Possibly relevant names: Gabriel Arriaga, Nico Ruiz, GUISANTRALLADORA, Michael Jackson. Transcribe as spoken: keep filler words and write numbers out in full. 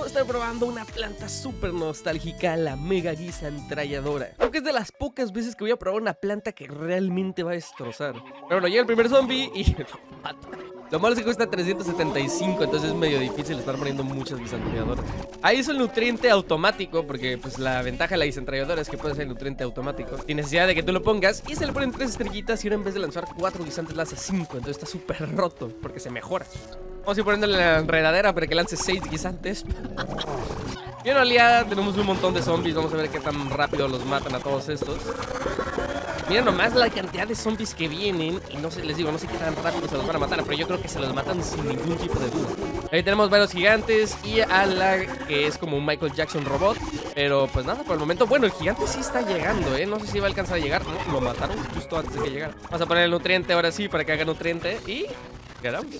vamos a estar probando una planta súper nostálgica, la mega guisantralladora. Creo que es de las pocas veces que voy a probar una planta que realmente va a destrozar. Pero bueno, llega el primer zombie y lo mata. Lo malo es que cuesta trescientos setenta y cinco, entonces es medio difícil estar poniendo muchas guisantralladoras. Ahí es el nutriente automático, porque pues la ventaja de la guisantralladora es que puede ser el nutriente automático sin necesidad de que tú lo pongas. Y se le ponen tres estrellitas y ahora en vez de lanzar cuatro guisantes lanza cinco, entonces está súper roto porque se mejora. Vamos a ir poniéndole la enredadera para que lance seis guisantes. Bien oleada, tenemos un montón de zombies, vamos a ver qué tan rápido los matan a todos estos. Mira nomás la cantidad de zombies que vienen. Y no sé, les digo, no sé qué tan rápido se los van a matar, pero yo creo que se los matan sin ningún tipo de duda. Ahí tenemos varios gigantes y a la que es como un Michael Jackson robot. Pero pues nada, por el momento, bueno, el gigante sí está llegando, ¿eh? No sé si va a alcanzar a llegar, no, lo mataron justo antes de que llegara. Vamos a poner el nutriente ahora sí para que haga nutriente y ganamos.